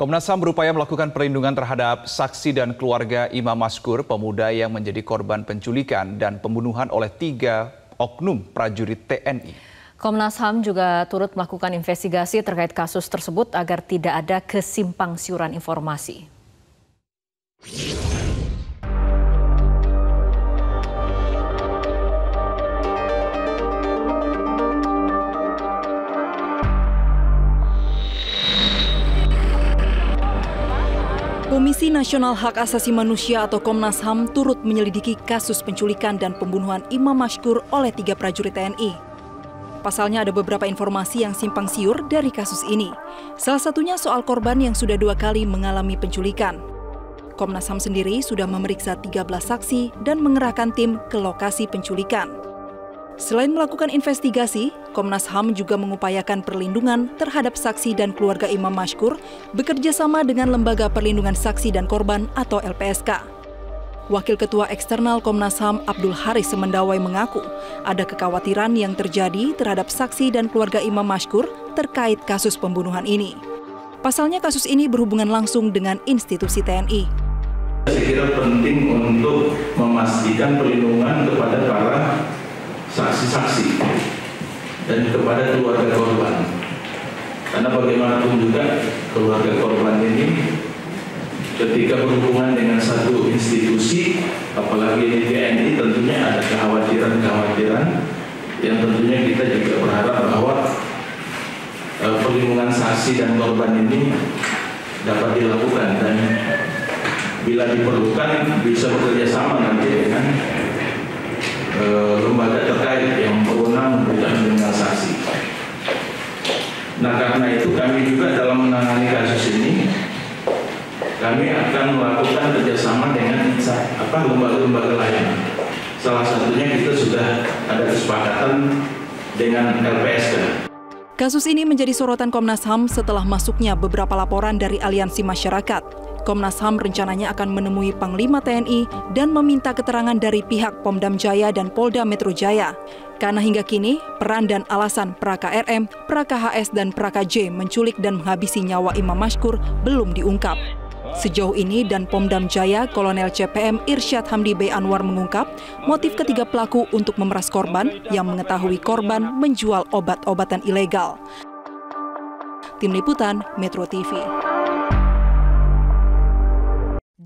Komnas HAM berupaya melakukan perlindungan terhadap saksi dan keluarga Imam Masykur, pemuda yang menjadi korban penculikan dan pembunuhan oleh 3 oknum prajurit TNI. Komnas HAM juga turut melakukan investigasi terkait kasus tersebut agar tidak ada kesimpang siuran informasi. Komisi Nasional Hak Asasi Manusia atau Komnas HAM turut menyelidiki kasus penculikan dan pembunuhan Imam Masykur oleh 3 prajurit TNI. Pasalnya ada beberapa informasi yang simpang siur dari kasus ini. Salah satunya soal korban yang sudah 2 kali mengalami penculikan. Komnas HAM sendiri sudah memeriksa 13 saksi dan mengerahkan tim ke lokasi penculikan. Selain melakukan investigasi, Komnas HAM juga mengupayakan perlindungan terhadap saksi dan keluarga Imam Masykur bekerja sama dengan Lembaga Perlindungan Saksi dan Korban atau LPSK. Wakil Ketua Eksternal Komnas HAM Abdul Haris Semendawai mengaku ada kekhawatiran yang terjadi terhadap saksi dan keluarga Imam Masykur terkait kasus pembunuhan ini. Pasalnya kasus ini berhubungan langsung dengan institusi TNI. Saya kira penting untuk memastikan perlindungan kepada para saksi-saksi dan kepada keluarga korban, karena bagaimanapun juga keluarga korban ini ketika berhubungan dengan satu institusi apalagi di TNI tentunya ada kekhawatiran-kekhawatiran yang tentunya kita juga berharap bahwa perlindungan saksi dan korban ini dapat dilakukan dan bila diperlukan bisa bekerja sama nanti dengan lembaga terkait yang berwenang dengan saksi. Nah, karena itu kami juga dalam menangani kasus ini kami akan melakukan kerjasama dengan lembaga-lembaga lain. Salah satunya kita sudah ada kesepakatan dengan LPSK. Kasus ini menjadi sorotan Komnas HAM setelah masuknya beberapa laporan dari aliansi masyarakat. Komnas HAM rencananya akan menemui Panglima TNI dan meminta keterangan dari pihak Pomdam Jaya dan Polda Metro Jaya. Karena hingga kini, peran dan alasan Praka RM, Praka HS, dan Praka J menculik dan menghabisi nyawa Imam Masykur belum diungkap. Sejauh ini dan Pomdam Jaya, Kolonel CPM Irsyad Hamdi B Anwar mengungkap motif ketiga pelaku untuk memeras korban yang mengetahui korban menjual obat-obatan ilegal. Tim Liputan, MetroTV.